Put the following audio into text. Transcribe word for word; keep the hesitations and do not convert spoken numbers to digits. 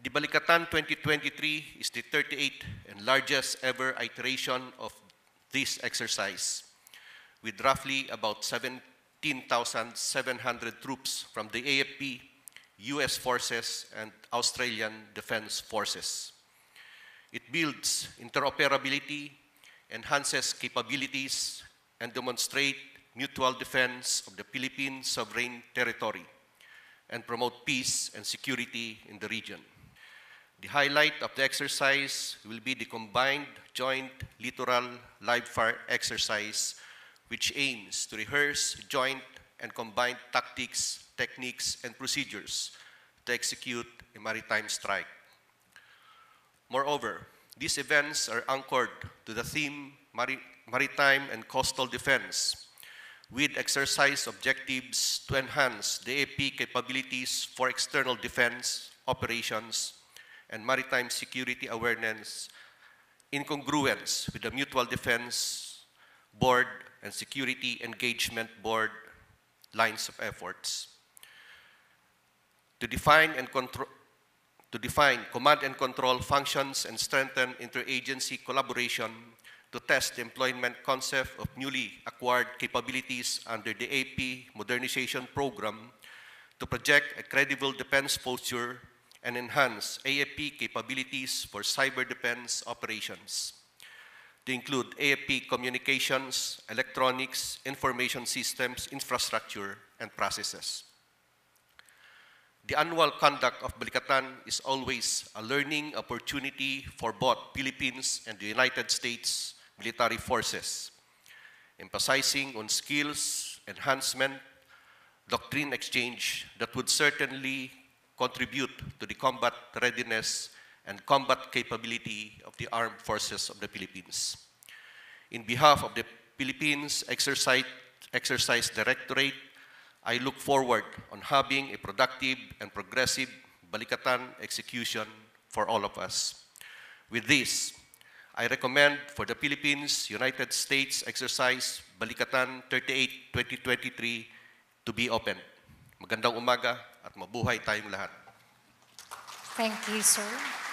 The Balikatan twenty twenty-three is the thirty-eighth and largest ever iteration of this exercise, with roughly about seventeen thousand seven hundred troops from the A F P, U S forces, and Australian Defense Forces. It builds interoperability, enhances capabilities, and demonstrates mutual defense of the Philippine sovereign territory, and promote peace and security in the region. The highlight of the exercise will be the combined joint littoral live fire exercise, which aims to rehearse joint and combined tactics, techniques, and procedures to execute a maritime strike. Moreover, these events are anchored to the theme maritime and coastal defense, with exercise objectives to enhance the A F P capabilities for external defense operations and maritime security awareness in congruence with the Mutual Defense Board and Security Engagement Board lines of efforts. To define, and control, to define command and control functions and strengthen interagency collaboration to test the employment concept of newly acquired capabilities under the A P modernization program, to project a credible defense posture and enhance A F P capabilities for cyber defense operations. They include A F P communications, electronics, information systems, infrastructure, and processes. The annual conduct of Balikatan is always a learning opportunity for both Philippines and the United States military forces, emphasizing on skills enhancement, doctrine exchange that would certainly contribute to the combat readiness and combat capability of the Armed Forces of the Philippines. In behalf of the Philippines Exercise, Exercise Directorate, I look forward on having a productive and progressive Balikatan execution for all of us. With this, I recommend for the Philippines United States Exercise Balikatan thirty-eight twenty twenty-three to be opened. Magandang umaga at mabuhay tayong lahat. Thank you, sir.